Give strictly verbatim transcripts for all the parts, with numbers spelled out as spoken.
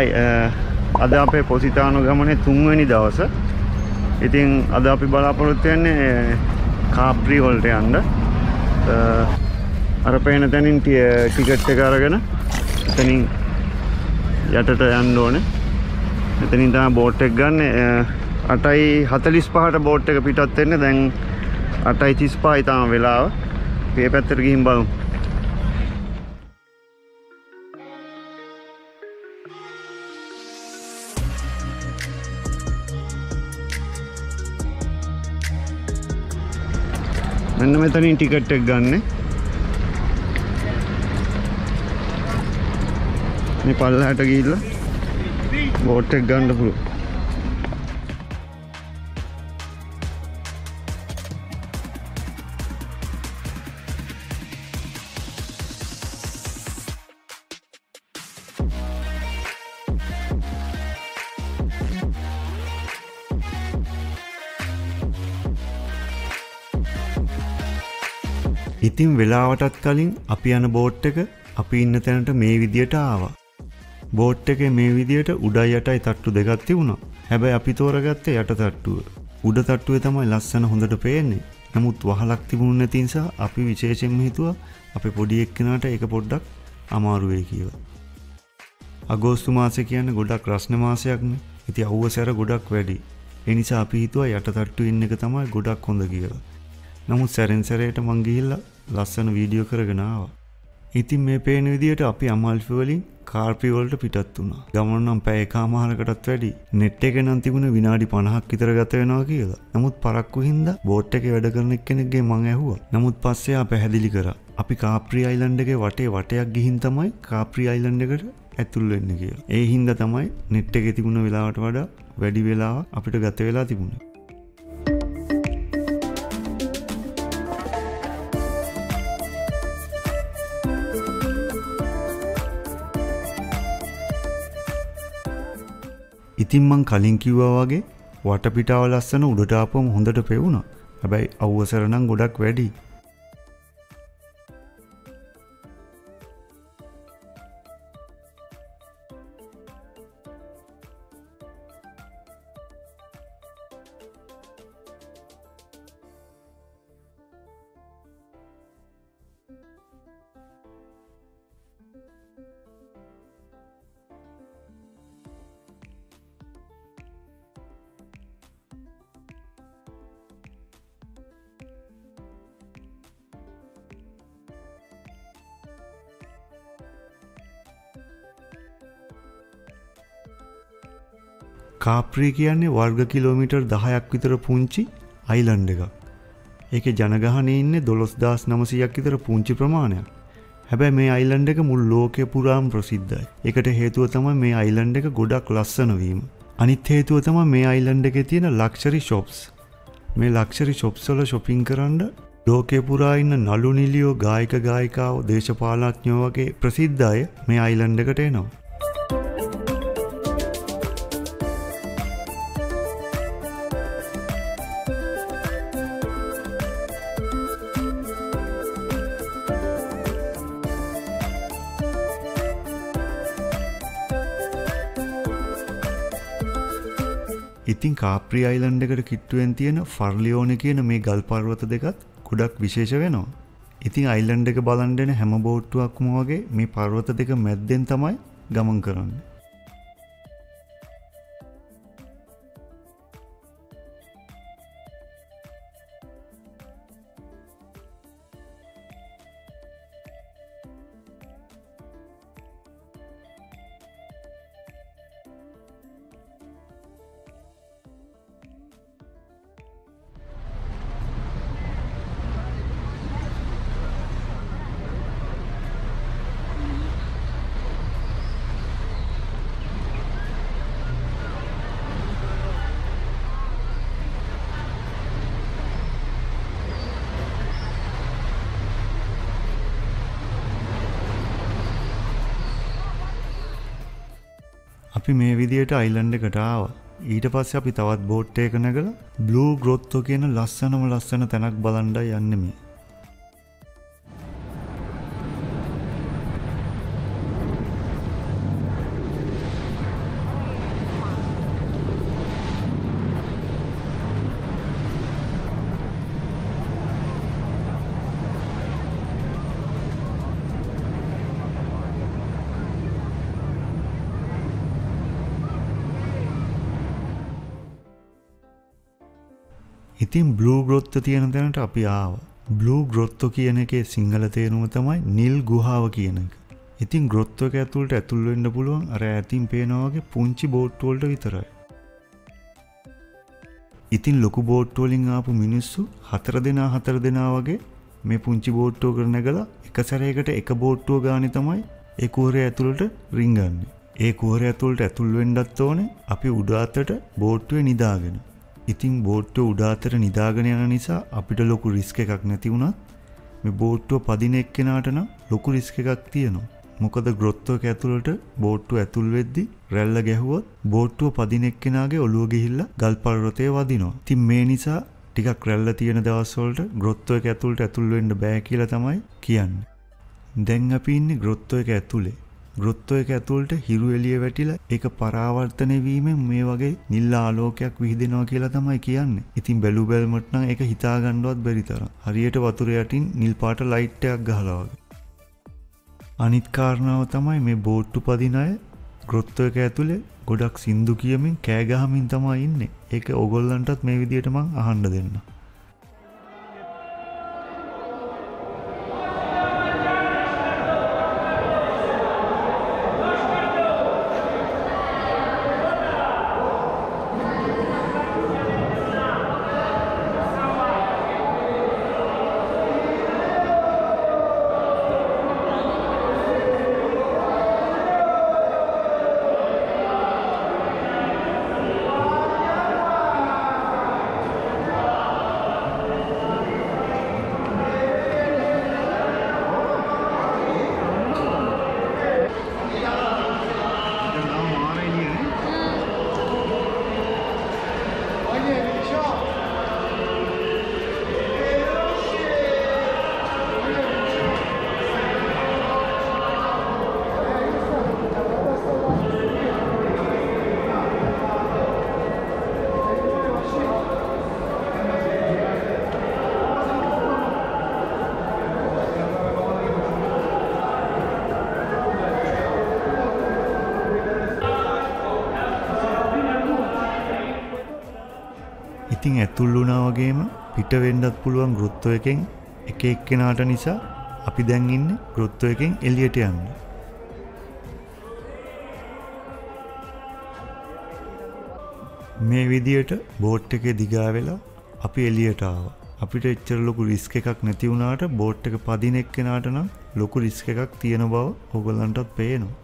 හයි අද අපේ පොසිතානු ගමනේ තුන්වෙනි දවස. ඉතින් අද අපි බලාපොරොත්තු වෙන්නේ කාප්‍රි වලට යන්න. අර පේන තැනින් ටිකට් එක අරගෙන එතනින් යටට යන්න ඕනේ. එතනින් තමයි බෝට් එක ගන්න. අටයි හතලිස් පහට බෝට් එක පිටත් වෙන්නේ. දැන් අටයි තිස් පහයි තමයි වෙලාව. මේ පැත්තට ගිහින් බලමු. මෙන්න මෙතනින් ටිකට් එක ගන්න. මේ පල්ලහට ගිහිල්ලා බෝට් එක ගන්න පුළුවන්. ඉතින් වෙලාවටත් කලින් අපි යන බෝට් එක අපි ඉන්න තැනට මේ විදියට ආවා. බෝට් එකේ මේ විදියට උඩයි යටයි තට්ටු දෙකක් තිබුණා. හැබැයි අපි තෝරගත්තේ යට තට්ටුව. උඩ තට්ටුවේ තමයි ලස්සන හොඳට පේන්නේ. නමුත් වහලක් තිබුණ නැති නිසා අපි විශේෂයෙන්ම හිතුවා අපේ පොඩි එක්කෙනාට ඒක පොඩ්ඩක් අමාරු වෙයි කියලා. අගෝස්තු මාසය කියන්නේ ගොඩක් රස්නේ මාසයක්නේ. ඉතින් අවුව සැර ගොඩක් වැඩි. ඒ නිසා අපි හිතුවා යට තට්ටුවේ ඉන්න එක තමයි ගොඩක් හොඳ කියලා. නමුත් සැරෙන් සැරේට මං ගිහිල්ලා ලස්සන වීඩියෝ කරගෙන ආවා. ඉතින් මේ පේන විදියට අපි අමල්ෆි වලින් කාප්‍රි වලට පිටත් වුණා. ගමන නම් පැය එකමාරකටත් වැඩි. net එක නම් තිබුණේ විනාඩි පනහක් විතර ගත වෙනවා කියලා. නමුත් පරක්කු හින්දා බෝට් එකේ වැඩ කරන කෙනෙක්ගේ මං ඇහුවා. නමුත් පස්සේ ආ පැහැදිලි කරා. අපි කාප්‍රි අයිලන්ඩ් එකේ වටේ වටයක් ගිහින් තමයි කාප්‍රි අයිලන්ඩ් එකට ඇතුල් වෙන්නේ කියලා. ඒ හින්දා තමයි net එකේ තිබුණ වෙලාවට වඩා වැඩි වෙලාවක් අපිට ගත වෙලා තිබුණේ. ඉතින් මං කලින් කිව්වා වගේ වටපිටාව ලස්සන උඩට ආපුවම හොඳට පෙවුණා. හැබැයි අවුවසර නම් ගොඩක් වැඩි. කාප්‍රි කියන්නේ වර්ග කිලෝමීටර් දහයක් විතර පුංචි අයිලන්ඩ් එකක්. ඒකේ ජනගහනය ඉන්නේ දොළොස් දාස් නවසියයක් විතර පුංචි ප්‍රමාණයක්. හැබැයි මේ අයිලන්ඩ් එක මුළු ලෝකෙ පුරාම ප්‍රසිද්ධයි. ඒකට හේතුව තමයි මේ අයිලන්ඩ් එක ගොඩක් ලස්සන වීම. අනිත් හේතුව තමයි මේ අයිලන්ඩ් එකේ තියෙන ලක්ෂරි ෂොප්ස්. මේ ලක්ෂරි ෂොප්ස් වල shopping කරන්න ලෝකෙ පුරා ඉන්න නළු නිළියෝ, ගායක ගායිකාවෝ, දේශපාලනඥයෝ වගේ ප්‍රසිද්ධ අය මේ අයිලන්ඩ් එකට එනවා. ඉතින් කාප්‍රි අයිලන්ඩ් එකට කිට්ටුවෙන් තියෙන ෆර්ලියෝන කියන මේ ගල් පර්වත දෙකත් ගොඩක් විශේෂ වෙනවා. ඉතින් අයිලන්ඩ් එක බලන් දෙන හැම බෝට්ටුවක්ම වගේ මේ පර්වත දෙක මැද්දෙන් තමයි ගමන් කරන්නේ. අපි මේ විදියට අයිලන්ඩ් එකට ආවා. ඊට පස්සේ අපි තවත් බෝට් එකක නැගලා බ්ලූ ග්‍රොත්තෝ කියන ලස්සනම ලස්සන තැනක් බලන්නයි යන්නේ මේ. ඉතින් blue growth තියෙන තැනට අපි ආවා. Blue growth කියන එකේ සිංහල තේරුම තමයි නිල් ගුහාව කියන එක. ඉතින් growth එක ඇතුළට ඇතුල් වෙන්න පුළුවන් අර ඈතින් පේනවා වගේ පුංචි boat වලට විතරයි. ඉතින් ලොකු boat වලින් ආපු මිනිස්සු හතර දෙනා හතර දෙනා වගේ මේ පුංචි boat එක කරනගලා එක සැරයකට එක boat එක ගානේ තමයි ඒ කුහරය ඇතුළට රිංගන්නේ. ඒ කුහරය ඇතුළට ඇතුල් වෙන්නත් ඕනේ අපි උඩ අතට boat එකේ නිදාගෙන. ඉතින් boat එක උඩ අතට නිදාගෙන යන නිසා අපිට ලොකු risk එකක් නැති වුණත් මේ boat එක පදින එක්කෙනාට නම් ලොකු risk එකක් තියෙනවා. මොකද growth එක ඇතුළට boat එක ඇතුල් වෙද්දි රැල්ල ගැහුවොත් boat එක පදින එක්කෙනාගේ ඔළුව ගිහිල්ලා ගල් පරවතේ වදිනවා. ඉතින් මේ නිසා ටිකක් රැල්ල තියෙන දවස් වලට growth එක ඇතුළට ඇතුල් වෙන්න බෑ කියලා තමයි කියන්නේ. දැන් අපි ඉන්නේ growth එක ඇතුලේ. growth එක ඇතුළට හිරු එළිය වැටිලා ඒක පරාවර්තනය වීමෙන් මේ වගේ නිල් ආලෝකයක් විහිදෙනවා කියලා තමයි කියන්නේ. ඉතින් බැලු බැලමට නම් ඒක හිතා ගන්නවත් බැරි තරම්. හරියට වතුර යටින් නිල් පාට ලයිට් එකක් ගහලා වගේ. අනිත් කාරණාව තමයි මේ බෝට්ටු පදින අය growth එක ඇතුලේ ගොඩක් සින්දු කියමින් කෑ ගහමින් තමයි ඉන්නේ. ඒක ඕගොල්ලන්ටත් මේ විදියට මම අහන්න දෙන්නම්. ඉතින් ඇතුල් වුණා වගේම පිට වෙන්නත් පුළුවන් growth එකෙන් එක එක්කෙනාට නිසා අපි දැන් ඉන්නේ growth එකෙන් එළියට යන්න. මේ විදියට boat එකේ දිගා වෙලා අපි එළියට ආවා. අපිට එච්චර ලොකු risk එකක් නැති වුණාට boat එක පදින එක්කෙනාට නම් ලොකු risk එකක් තියෙන බව ඔයගලන්ටත් පේනවා.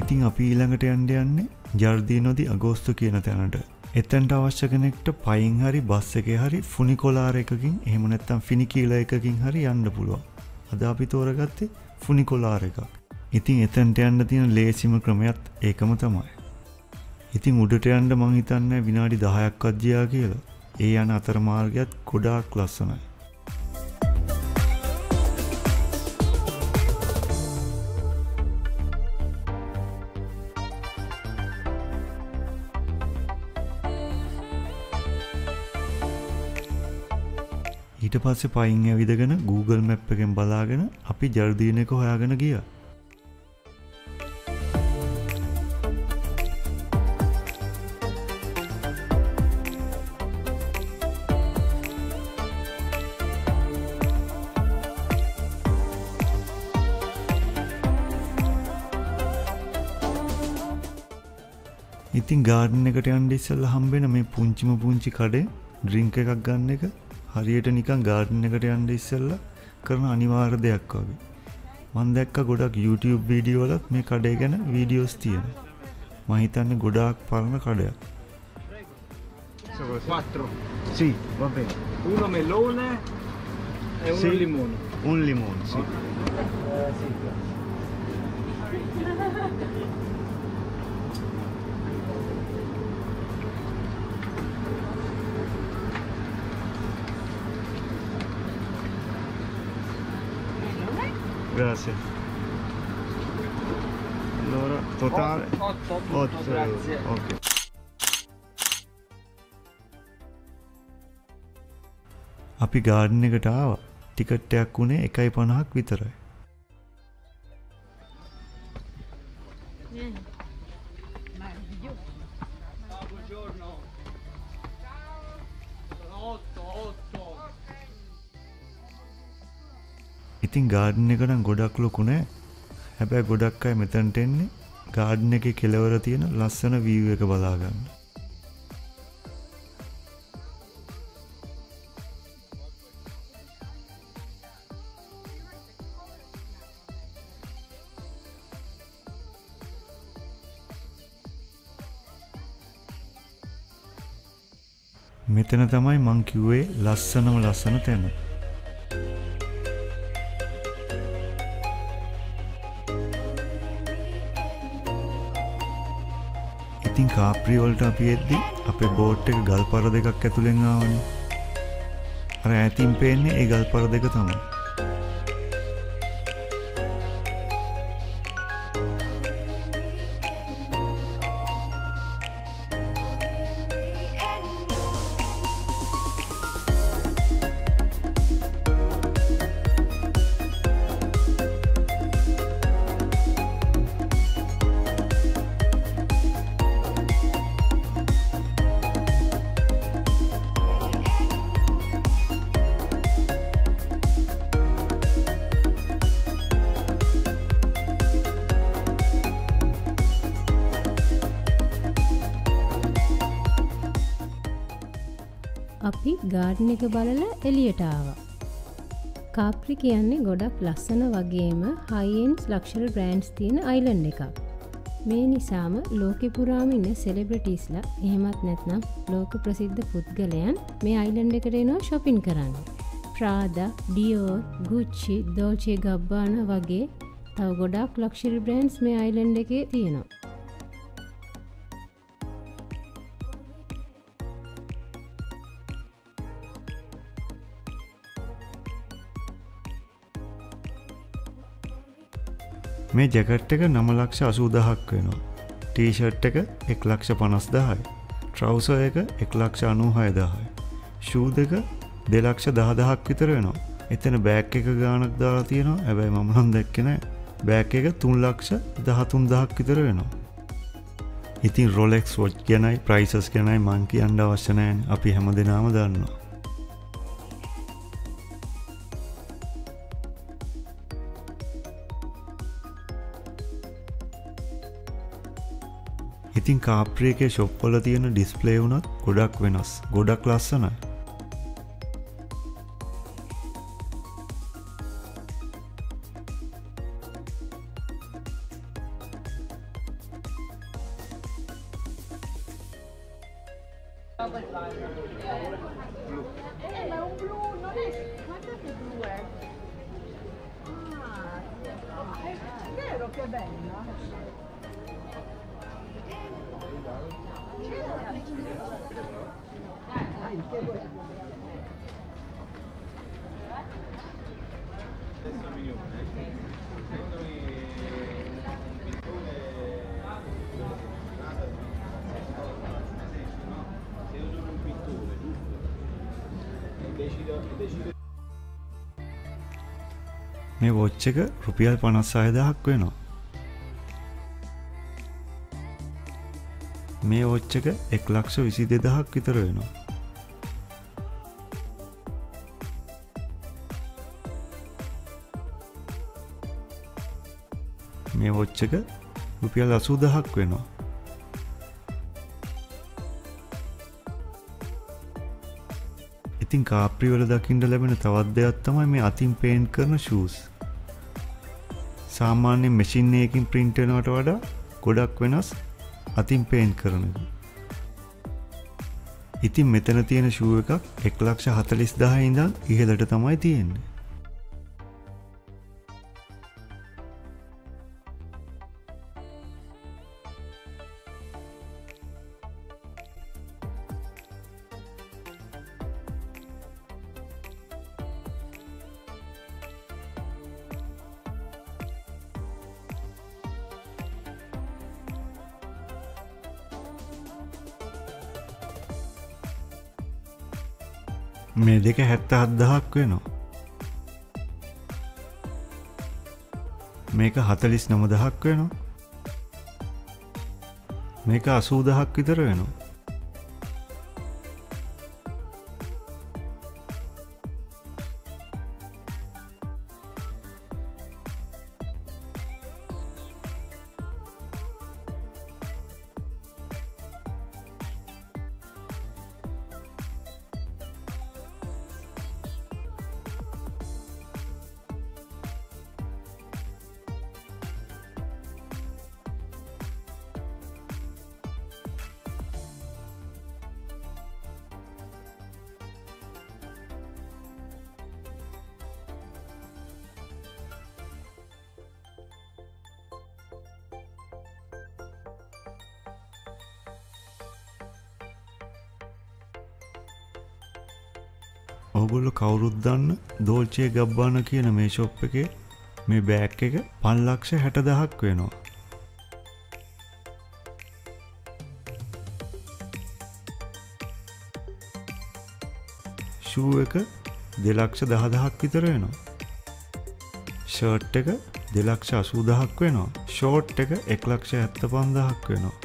ඉතින් අපි ඊළඟට යන්න යන්නේ ජාර්දිනෝ දි අගෝස්තු කියන තැනට. එතනට අවශ්‍ය කෙනෙක්ට පයින් හරි බස් එකේ හරි ෆුනිකොලාර එකකින් එහෙම නැත්නම් ෆිනිකීලා එකකින් හරි යන්න පුළුවන්. අද අපි තෝරගත්තේ ෆුනිකොලාර එකක්. ඉතින් එතනට යන්න තියෙන ලේසිම ක්‍රමයත් ඒකම තමයි. ඉතින් උඩට යන්න මං හිතන්නේ විනාඩි දහයක්වත් ගියා කියලා. ඒ යන අතර මාර්ගයත් ගොඩාක් ලස්සනයි. ඊට පස්සේ පයින් ඇවිදගෙන Google Map එකෙන් බලාගෙන අපි ජර්දීන එක හොයාගෙන ගියා. ඉතින් garden එකට යන්න ඉස්සෙල්ලා හම්බෙන මේ පුංචිම පුංචි කඩේ drink එකක් ගන්න එක හරියට නිකන් garden එකට යන්න ඉස්සෙල්ලා කරන අනිවාර්ය දෙයක් වගේ. මම දැක්කා ගොඩක් YouTube වීඩියෝ වලත් මේ කඩේ ගැන වීඩියෝස් තියෙනවා. මම හිතන්නේ ගොඩාක් පරණ කඩයක්. quattro. Sì, va bene. Uno melone e uno sì. limone. Un limone, sì. Eh, sì. Grazie. Allora, totale otto, grazie. Ok. අපි garden එකට ආවා. ටිකට් එකක් උනේ එකයි පනහක් විතරයි. ඉතින් garden එක නම් ගොඩක් ලොකු නෑ. හැබැයි ගොඩක් අය මෙතනට එන්නේ garden එකේ කෙළවර තියෙන ලස්සන view එක බලා ගන්න. මෙතන තමයි මං කිව්වේ ලස්සනම ලස්සන තැන. ඉතින් කාප්‍රි වලට අපි එද්දි අපේ බෝට් එක ගල්පර දෙකක් ඇතුලෙන් ආවනේ. අර ඈතින් පේන්නේ ඒ ගල්පර දෙක තමයි. අපි garden එක බලලා එළියට ආවා. කාප්‍රි කියන්නේ ගොඩක් ලස්සන වගේම high end luxury brands තියෙන island එකක්. මේ නිසාම ලෝකෙ පුරාම ඉන්න celebritiesලා එහෙමත් නැත්නම් ලෝක ප්‍රසිද්ධ පුද්ගලයන් මේ island එකට එනවා shopping කරන්න. Prada, Dior, Gucci, Dolce Gabbana වගේ තව ගොඩක් luxury brands මේ island එකේ තියෙනවා. මේ ජැකට් එක නවය ලක්ෂ අසූ දහසක් වෙනවා. ටී-ෂර්ට් එක එක ලක්ෂ පනස් දහසයි. ට්‍රවුසර් එක එක ලක්ෂ අනූහය දහසයි. ෂූ දෙක දෙය ලක්ෂ දහ දහසක් විතර වෙනවා. එතන බෑග් එක ගාණක් දාලා තියෙනවා. හැබැයි මම නම් දැක්කේ නෑ. බෑග් එක තුන් ලක්ෂ දහතුන් දහසක් විතර වෙනවා. ඉතින් Rolex watch ගැනයි prices ගැනයි මං කියන්න අවශ්‍ය නෑනේ. අපි හැමදේම දන්නවා. ඉතින් කාප්‍රි එකේ ෂොප් වල තියෙන ඩිස්ප්ලේ වුණත් ගොඩක් වෙනස්. ගොඩක් ලස්සනයි. මේ watch එක රුපියල් පනස් හය දහසක් වෙනවා. මේ watch එක එක ලක්ෂ විසි දෙදහසක් විතර වෙනවා. මේ watch එක රුපියල් අසූ දහසක් වෙනවා. ඉතින් කාප්‍රි වල දකින්න ලැබෙන තවත් දෙයක් තමයි මේ අතින් paint කරන shoes. සාමාන්‍ය machine එකකින් print වෙනවට වඩා ගොඩක් වෙනස් අතින් paint කරන එක. ඉතින් මෙතන තියෙන shoe එකක් එක ලක්ෂ හතළිස් දහසයි ඉඳන් ඉහළට තමයි තියෙන්නේ. මේ දෙක හැත්තෑ හත්දහසක් වෙනවා. මේක හතළිස් නවදහසක් වෙනවා. මේක අසූදහසක් විතර වෙනවා. ඔයගොල්ලෝ කවුරුත් දන්න Dolce Gabbana කියන මේ shop එකේ මේ bag එක පන්ලක්ෂ හැටදහසක් වෙනවා. shoe එක දෙලක්ෂ දහදහසක් විතර වෙනවා. shirt එක දෙලක්ෂ අසූදහසක් වෙනවා. short එක එකලක්ෂ හැත්තෑ පන්දහසක් වෙනවා.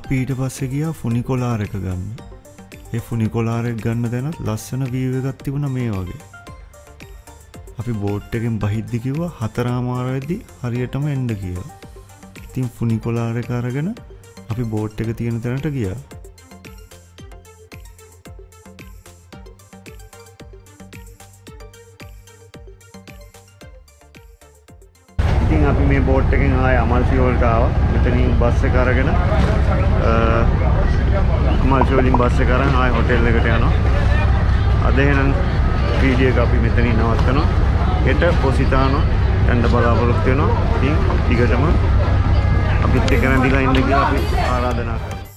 අපි ඊට පස්සේ ගියා funicular එක ගන්න. ඒ funicular එක ගන්න දැනත් ලස්සන view එකක් තිබුණා මේ වගේ. අපි boat එකෙන් බහිද්දි කිව්වා හතරමාරෙදි හරියටම එන්න කියලා. ඉතින් funicular එක අරගෙන අපි boat එක තියෙන තැනට ගියා. ඉතින් අපි මේ boat එකෙන් ආයේ Amalfi වලට ආවා. මෙතනින් bus එක අරගෙන Amalfi වලින් බස් එක ගන්න ආයි හොටෙල් එකට යනවා. අද එහෙනම් වීඩියෝ එක අපි මෙතනින් නවත්තනවා. හෙට පොසිතානෝ යන්න බලාපොරොත්තු වෙනවා. ඉතින් ඊගටම අපිත් එක්ක රැඳිලා ඉන්න කියලා අපි ආරාධනා කරනවා.